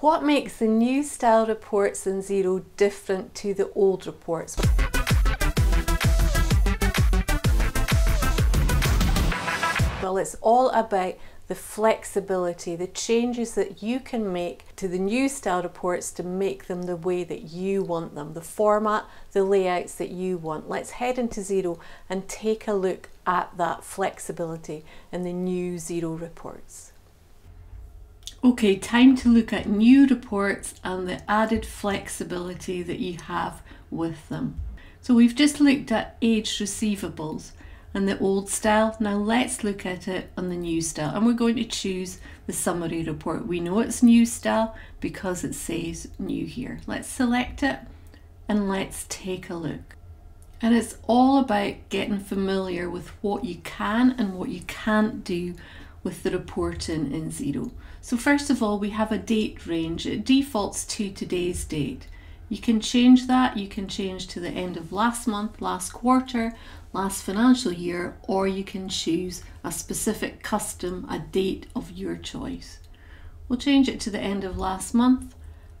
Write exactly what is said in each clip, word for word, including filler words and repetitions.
What makes the new style reports in Xero different to the old reports? Well, it's all about the flexibility, the changes that you can make to the new style reports to make them the way that you want them, the format, the layouts that you want. Let's head into Xero and take a look at that flexibility in the new Xero reports. Okay, time to look at new reports and the added flexibility that you have with them. So we've just looked at aged receivables and the old style. Now let's look at it on the new style, and we're going to choose the summary report. We know it's new style because it says new here. Let's select it and let's take a look. And it's all about getting familiar with what you can and what you can't do with the reporting in Xero. So first of all, we have a date range. It defaults to today's date. You can change that. You can change to the end of last month, last quarter, last financial year, or you can choose a specific custom, a date of your choice. We'll change it to the end of last month.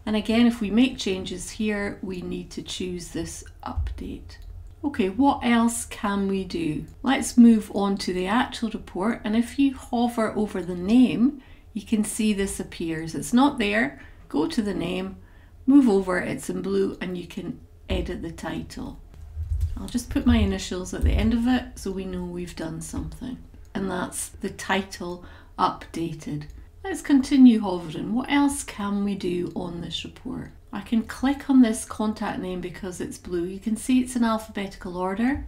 And again, if we make changes here, we need to choose this update. Okay, what else can we do? Let's move on to the actual report. And if you hover over the name, you can see this appears. It's not there. Go to the name, move over, it's in blue, and you can edit the title. I'll just put my initials at the end of it so we know we've done something. And that's the title updated. Let's continue hovering. What else can we do on this report? I can click on this contact name because it's blue. You can see it's in alphabetical order.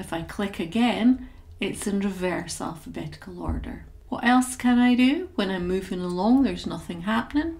If I click again, it's in reverse alphabetical order. What else can I do? When I'm moving along, there's nothing happening.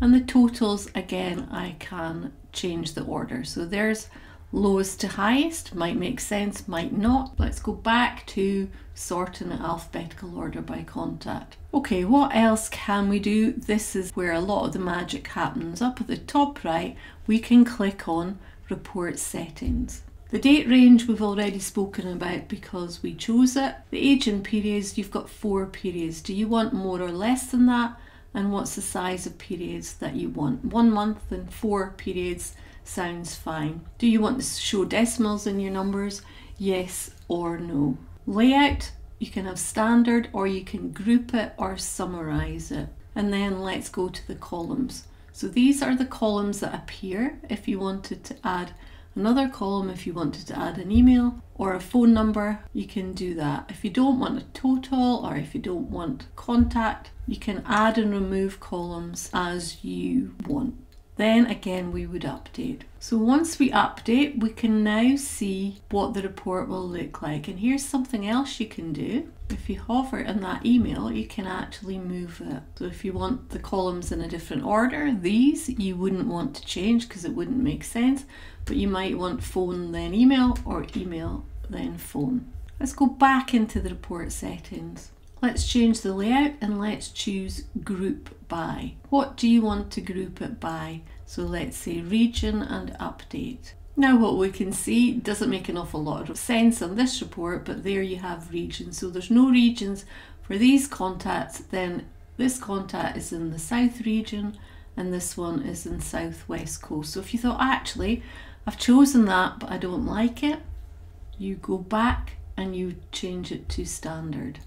And the totals, again, I can change the order. So there's lowest to highest, might make sense, might not. Let's go back to sorting in alphabetical order by contact. Okay, what else can we do? This is where a lot of the magic happens. Up at the top right, we can click on report settings. The date range we've already spoken about because we chose it. The age in periods, you've got four periods. Do you want more or less than that? And what's the size of periods that you want? One month and four periods sounds fine. Do you want to show decimals in your numbers? Yes or no. Layout, you can have standard or you can group it or summarize it. And then let's go to the columns. So these are the columns that appear if you wanted to add another column, if you wanted to add an email or a phone number, you can do that. If you don't want a total or if you don't want contact, you can add and remove columns as you want. Then again, we would update. So once we update, we can now see what the report will look like. And here's something else you can do. If you hover on that email, you can actually move it. So if you want the columns in a different order, these you wouldn't want to change because it wouldn't make sense, but you might want phone then email or email then phone. Let's go back into the report settings. Let's change the layout and let's choose group by. What do you want to group it by? So let's say region and update. Now what we can see doesn't make an awful lot of sense on this report, but there you have regions. So there's no regions for these contacts. Then this contact is in the south region and this one is in southwest coast. So if you thought, actually, I've chosen that, but I don't like it, you go back and you change it to standard.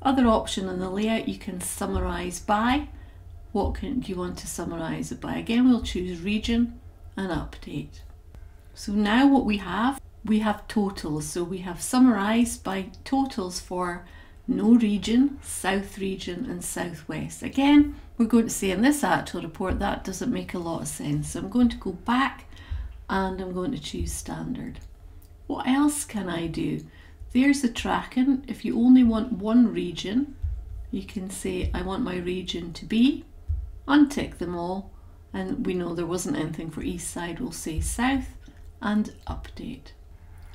Other option in the layout, you can summarize by. What can, do you want to summarize it by? Again, we'll choose region and update. So now what we have, we have totals. So we have summarized by totals for no region, south region and southwest. Again, we're going to say in this actual report, that doesn't make a lot of sense. So I'm going to go back and I'm going to choose standard. What else can I do? There's the tracking. If you only want one region, you can say, I want my region to be, untick them all. And we know there wasn't anything for east side, we'll say south and update.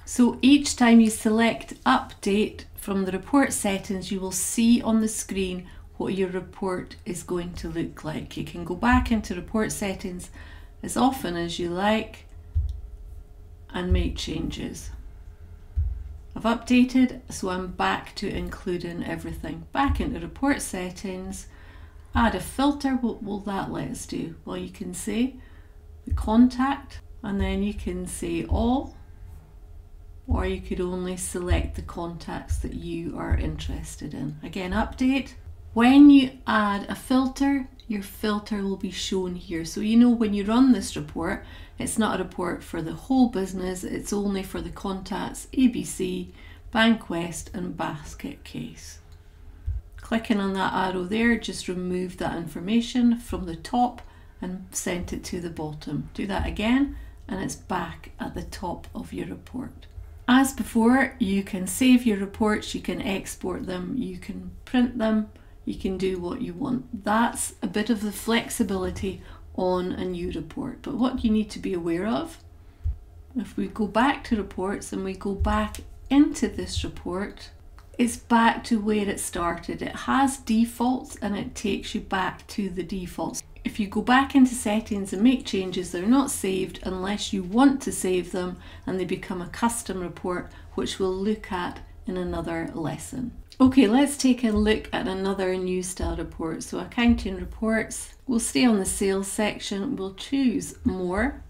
So each time you select update from the report settings, you will see on the screen what your report is going to look like. You can go back into report settings as often as you like and make changes. I've updated, so I'm back to including everything. Back into report settings, Add a filter. What will that let us do? Well, you can say the contact and then you can say all, or you could only select the contacts that you are interested in. Again, update. When you add a filter, your filter will be shown here. So you know when you run this report, it's not a report for the whole business, it's only for the contacts A B C, BancWest and Basket Case. Clicking on that arrow there, just remove that information from the top and send it to the bottom. Do that again and it's back at the top of your report. As before, you can save your reports, you can export them, you can print them, you can do what you want. That's a bit of the flexibility on a new report. But what you need to be aware of, if we go back to reports and we go back into this report, it's back to where it started. It has defaults and it takes you back to the defaults. If you go back into settings and make changes, they're not saved unless you want to save them and they become a custom report, which we'll look at in another lesson. Okay, let's take a look at another new style report. So accounting reports, we'll stay on the sales section, we'll choose more.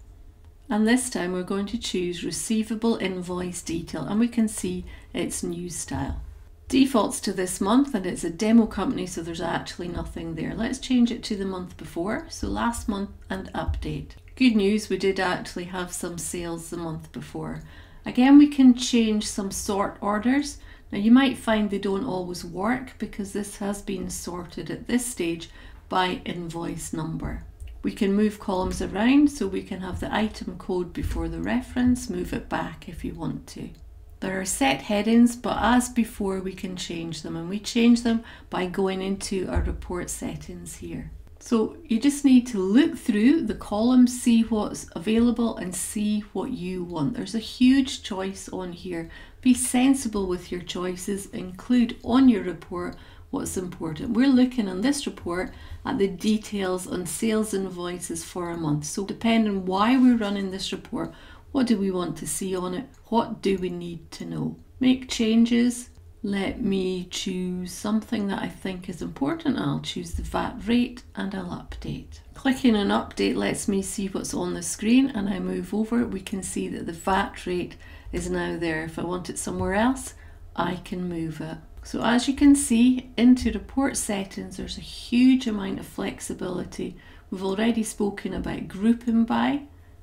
And this time we're going to choose receivable invoice detail, and we can see it's new style. Defaults to this month, and it's a demo company, so there's actually nothing there. Let's change it to the month before, so last month, and update. Good news, we did actually have some sales the month before. Again, we can change some sort orders. Now you might find they don't always work because this has been sorted at this stage by invoice number. We can move columns around, so we can have the item code before the reference, move it back if you want to. There are set headings, but as before we can change them, and we change them by going into our report settings here. So you just need to look through the columns, see what's available and see what you want. There's a huge choice on here. Be sensible with your choices, include on your report what's important. We're looking on this report at the details on sales invoices for a month. So depending why we're running this report, what do we want to see on it? What do we need to know? Make changes. Let me choose something that I think is important. I'll choose the V A T rate and I'll update. Clicking on update lets me see what's on the screen, and I move over. We can see that the V A T rate is now there. If I want it somewhere else, I can move it. So as you can see, into report settings, there's a huge amount of flexibility. We've already spoken about grouping by.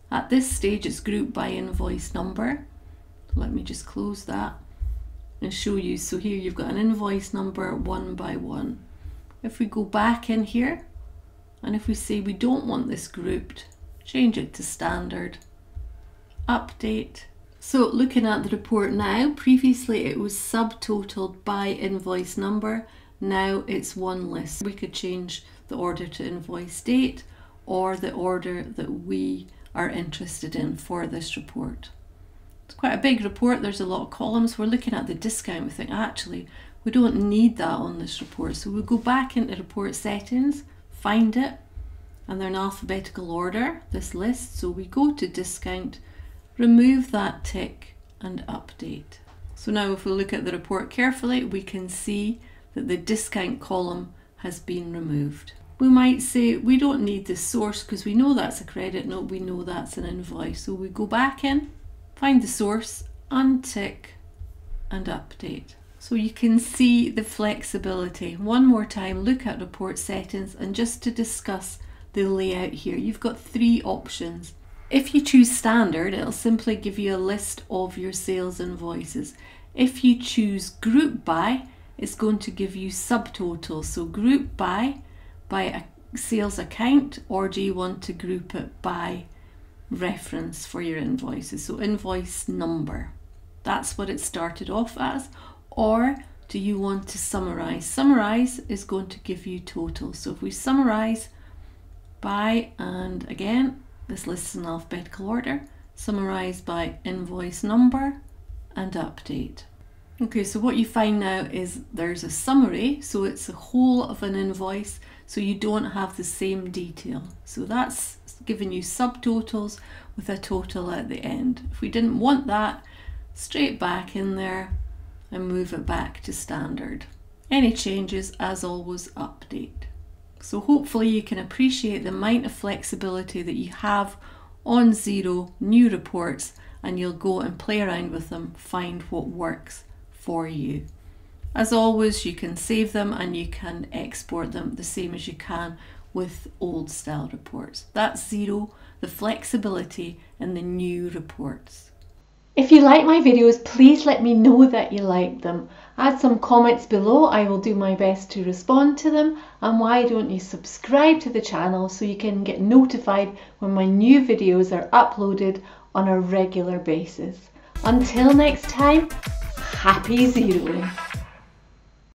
At this stage, it's grouped by invoice number. Let me just close that and show you. So here you've got an invoice number one by one. If we go back in here, and if we say we don't want this grouped, change it to standard, update. So looking at the report now, previously it was subtotaled by invoice number. Now it's one list. We could change the order to invoice date or the order that we are interested in for this report. It's quite a big report, there's a lot of columns. We're looking at the discount, we think actually we don't need that on this report. So we'll go back into report settings, find it, and they're in alphabetical order, this list. So we go to discount, remove that tick and update. So now if we look at the report carefully, we can see that the discount column has been removed. We might say we don't need the source because we know that's a credit note, we know that's an invoice. So we go back in, find the source, untick and update. So you can see the flexibility. One more time, look at report settings, and just to discuss the layout here, you've got three options. If you choose standard, it'll simply give you a list of your sales invoices. If you choose group by, it's going to give you subtotals. So group by by a sales account, or do you want to group it by reference for your invoices? So invoice number, that's what it started off as. Or do you want to summarize? Summarize is going to give you total. So if we summarize by, and again, this list is in alphabetical order, summarize by invoice number and update. Okay, so what you find now is there's a summary, so it's the whole of an invoice, so you don't have the same detail. So that's giving you subtotals with a total at the end. If we didn't want that, straight back in there and move it back to standard. Any changes, as always, update. So hopefully you can appreciate the amount of flexibility that you have on zero new reports, and you'll go and play around with them, find what works for you. As always, you can save them and you can export them the same as you can with old style reports. That's zero, the flexibility in the new reports. If you like my videos, please let me know that you like them. Add some comments below, I will do my best to respond to them. And why don't you subscribe to the channel so you can get notified when my new videos are uploaded on a regular basis. Until next time, happy zeroing!